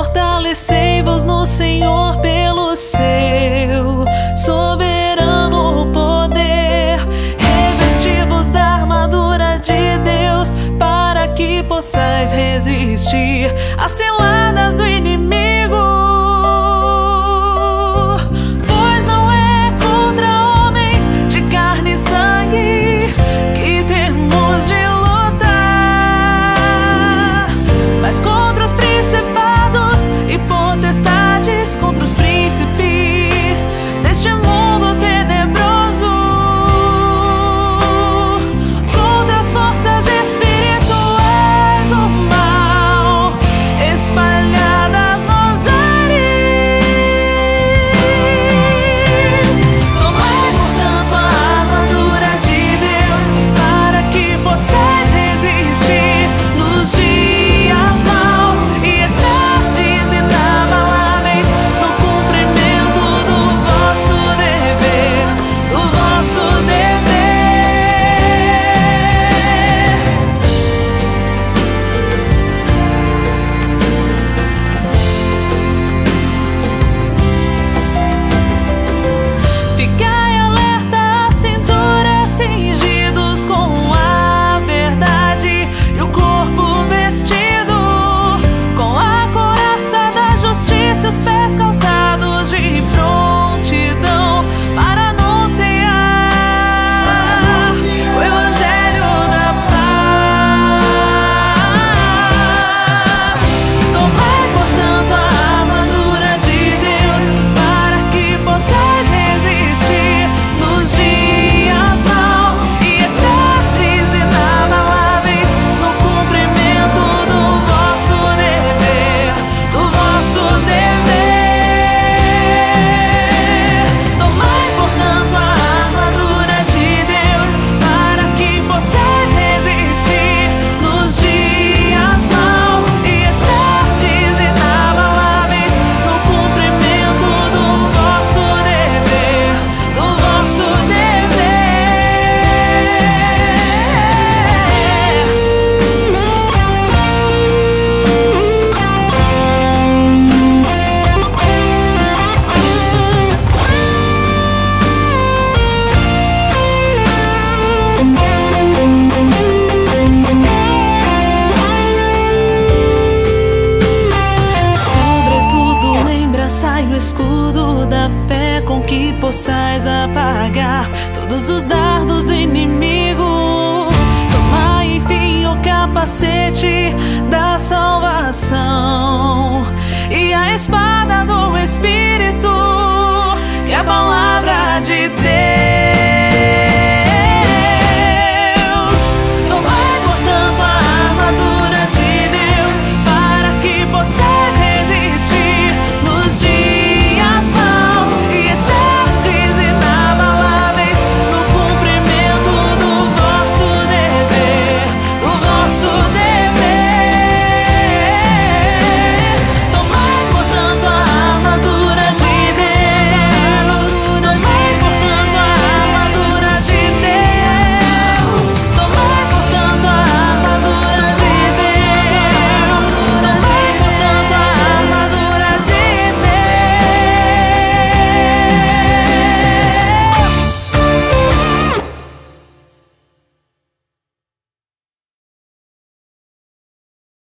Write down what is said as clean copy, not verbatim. Fortalecei-vos no Senhor pelo seu soberano poder. Revesti-vos da armadura de Deus, para que possais resistir às ciladas do inimigo. Contra os príncipes deste mundo tenebroso, contra as forças espirituais do mal espalhadas nos ares. Tomai, portanto, a armadura de Deus, para que possais resistir nos dias maus e estar desinabaláveis com que possais apagar todos os dardos do inimigo. Tomai, enfim, o capacete da salvação e a espada do Espírito, que é a palavra de Deus.